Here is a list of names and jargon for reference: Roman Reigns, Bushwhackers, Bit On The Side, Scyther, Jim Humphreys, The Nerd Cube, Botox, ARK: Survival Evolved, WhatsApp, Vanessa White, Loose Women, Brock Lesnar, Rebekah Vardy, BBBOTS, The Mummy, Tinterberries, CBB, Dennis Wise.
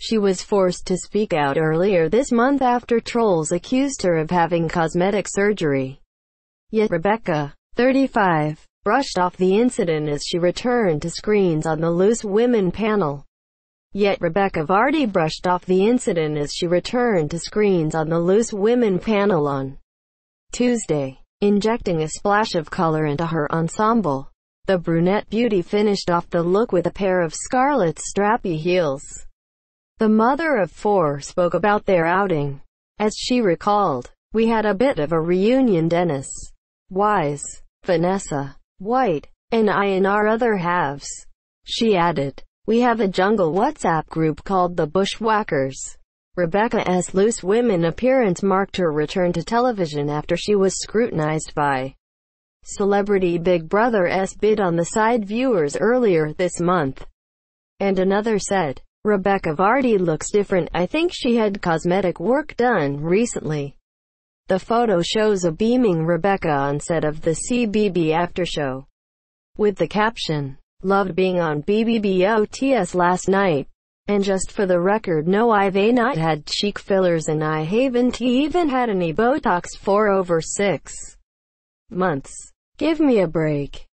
She was forced to speak out earlier this month after trolls accused her of having cosmetic surgery. Yet Rebekah, 35, brushed off the incident as she returned to screens on the Loose Women panel. On Tuesday, injecting a splash of color into her ensemble. The brunette beauty finished off the look with a pair of scarlet strappy heels. The mother of four spoke about their outing. As she recalled, "We had a bit of a reunion. Dennis Wise, Vanessa White, and I and our other halves." She added, "We have a jungle WhatsApp group called the Bushwhackers." Rebekah's Loose Women appearance marked her return to television after she was scrutinized by Celebrity Big Brother's bid on the side viewers earlier this month. And another said, "Rebekah Vardy looks different. I think she had cosmetic work done recently." The photo shows a beaming Rebekah on set of the CBB aftershow, with the caption, "Loved being on BBBOTS last night. And just for the record, no, I've not had cheek fillers and I haven't even had any Botox for over 6 months. Give me a break."